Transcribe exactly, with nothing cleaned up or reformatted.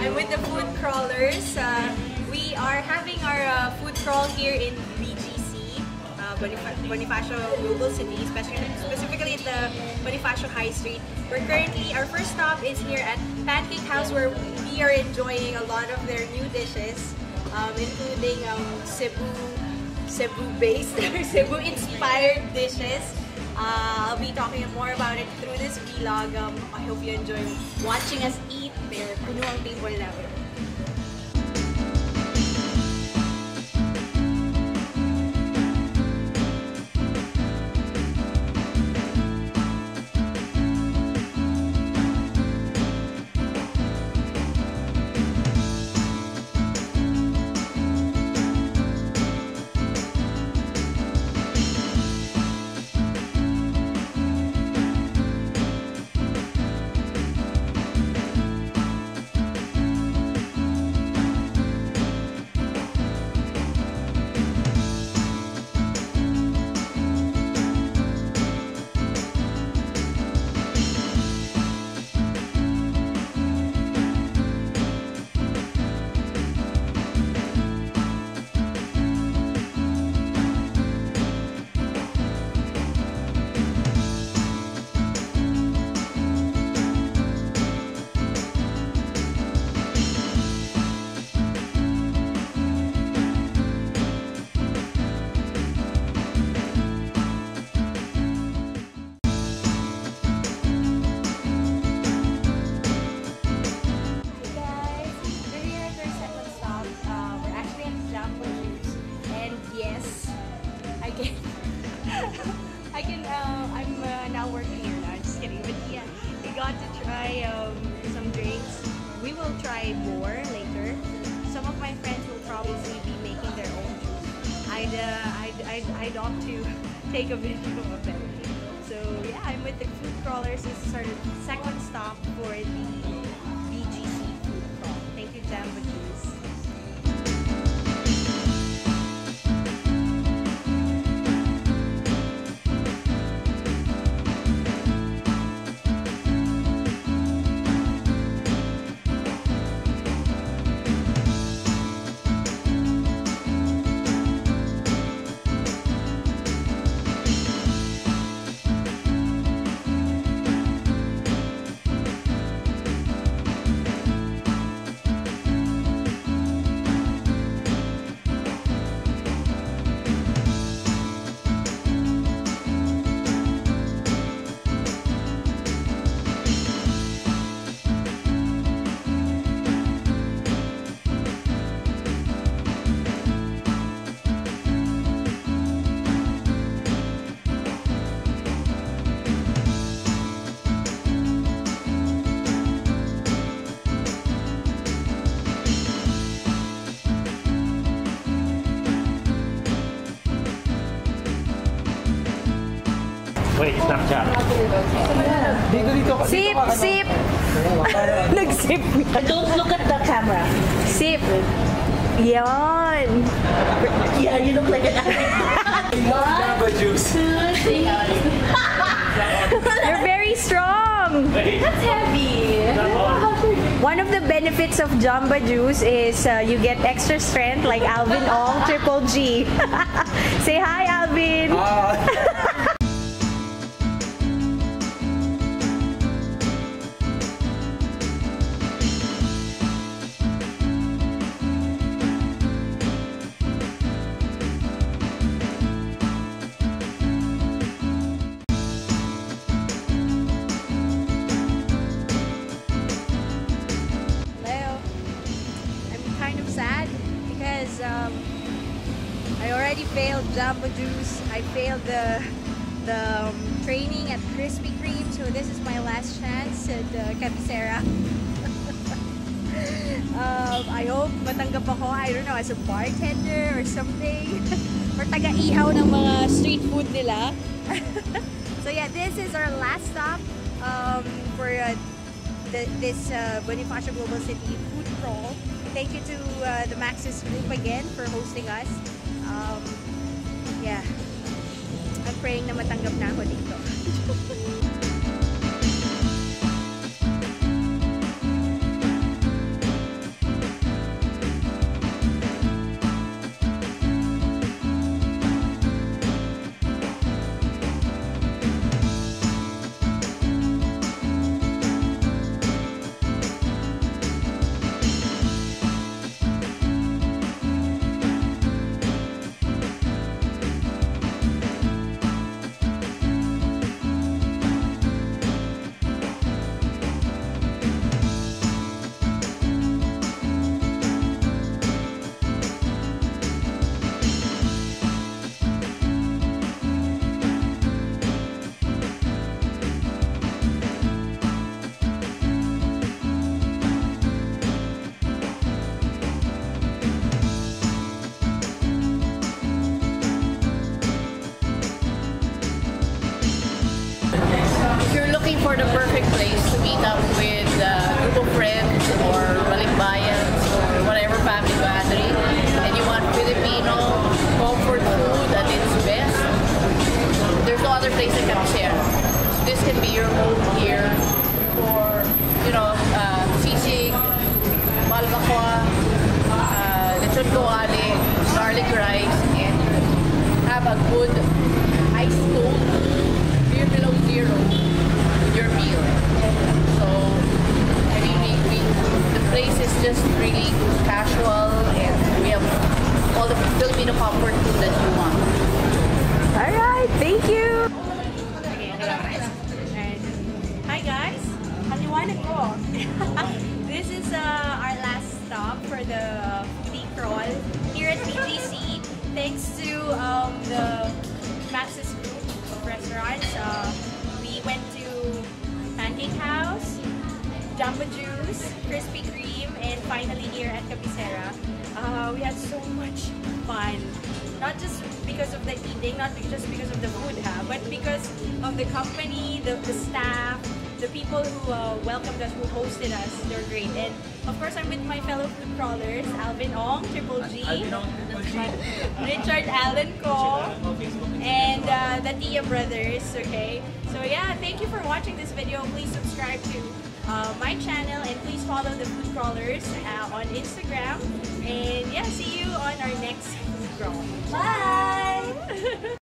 I'm with the Food Crawlers. Uh, we are having our uh, food crawl here in B G C, uh, Bonif Bonifacio Global City, especially, specifically at the Bonifacio High Street. We're currently, our first stop is here at Pancake House, where we are enjoying a lot of their new dishes, um, including um, Cebu, Cebu-based, Cebu-inspired dishes. Uh, I'll be talking more about it through this vlog. Um, I hope you enjoy watching us eat their kunuang table level. I can, uh, I'm uh, now working here now, I'm just kidding, but yeah, we got to try um, some drinks. We will try more later. Some of my friends will probably be making their own juice. I'd, uh, I'd, I'd, I'd opt to take a video of them. So yeah, I'm with the Food Crawlers. This is our second stop for the B G C Food Crawl. Thank you, Jamba Juice. Wait, snap siya. Dito, dito. Sip, sip. Nag-sip. Don't look at the camera. Sip. Yan. Yeah, you look like an athlete. Jamba Juice. They're very strong. That's heavy. One of the benefits of Jamba Juice is uh, you get extra strength, like Alvin Ong, Triple G. Say hi, Alvin. Uh. Um, I already failed Jamba Juice. I failed the the um, training at Krispy Kreme, so this is my last chance at uh, Kabisera. um, I hope matanggap ako, I don't know, as a bartender or something, or taga-ihaw ng mga street food nila. So yeah, this is our last stop um, for uh, the, this uh, Bonifacio Global City Food Crawl. Thank you to uh, the Maxis Group again for hosting us. Um, yeah, I'm praying na matanggap na ako dito. for the perfect place to meet up with a group of friends or balikbayans or whatever family gathering, and you want Filipino comfort food at its best, there's no other place that can share. So this can be your home here for, you know, uh, sisig, malbakwa, uh, lechon kawali, garlic rice, and have a good ice cold below zero your meal. So I mean we, we the place is just really casual and we have all the Filipino comfort food that you want. Alright, thank you. Okay, hello. Hi guys, Haliwan ako. This is uh, our last stop for the foodie crawl here at P G C, thanks to um, the Maxis Group restaurants. Uh, we went to Pancake House, Jamba Juice, Krispy Kreme, and finally here at Kabisera. Uh, we had so much fun. Not just because of the eating, not just because of the food, huh? But because of the company, the, the staff, the people who uh, welcomed us, who hosted us. They're great. And of course, I'm with my fellow food crawlers, Alvin Ong, Triple G, Richard, Allen Ko, and uh, the Tia Brothers, okay? So yeah, thank you for watching this video. Please subscribe to uh, my channel and please follow the Food Crawlers uh, on Instagram. And yeah, see you on our next food crawl. Bye!